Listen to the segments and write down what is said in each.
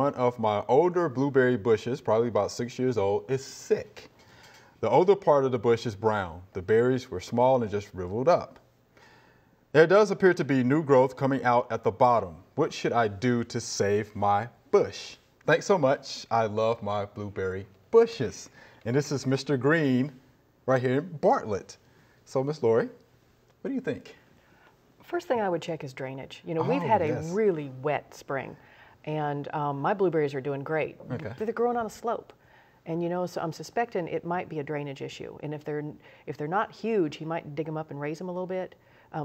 one of my older blueberry bushes, probably about 6 years old, is sick. The older part of the bush is brown. The berries were small and just shriveled up. There does appear to be new growth coming out at the bottom. What should I do to save my bush? Thanks so much. I love my blueberry bushes. And this is Mr. Green right here in Bartlett. So Miss Lori, what do you think? First thing I would check is drainage. You know, we've had a really wet spring, and my blueberries are doing great. Okay. They're growing on a slope. And, you know, so I'm suspecting it might be a drainage issue. And if they're not huge, he might dig them up and raise them a little bit.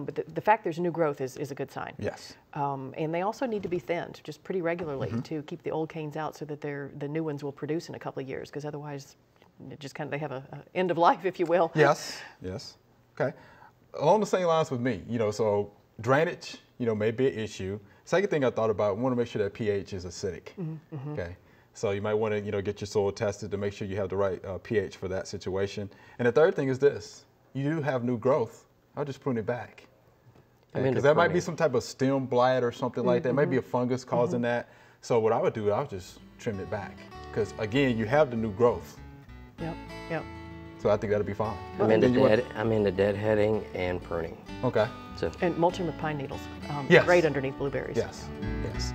But the fact there's new growth is a good sign. Yes. And they also need to be thinned just pretty regularly to keep the old canes out so that the new ones will produce in a couple of years, because otherwise it just kind of, they have an end of life, if you will. Yes, yes. Okay. Along the same lines with me, you know, so drainage, you know, may be an issue. Second thing I thought about, I want to make sure that pH is acidic. Okay. So you might want to, you know, get your soil tested to make sure you have the right pH for that situation. And the third thing is this: you do have new growth. I'll just prune it back, because that might be some type of stem blight or something like that. Maybe a fungus causing that. So what I would do, I'll just trim it back, because again, you have the new growth. Yep. Yep. So I think that'll be fine. I'm into deadheading and pruning. Okay. So. And mulching with pine needles. Yes. Right underneath blueberries. Yes. Yes.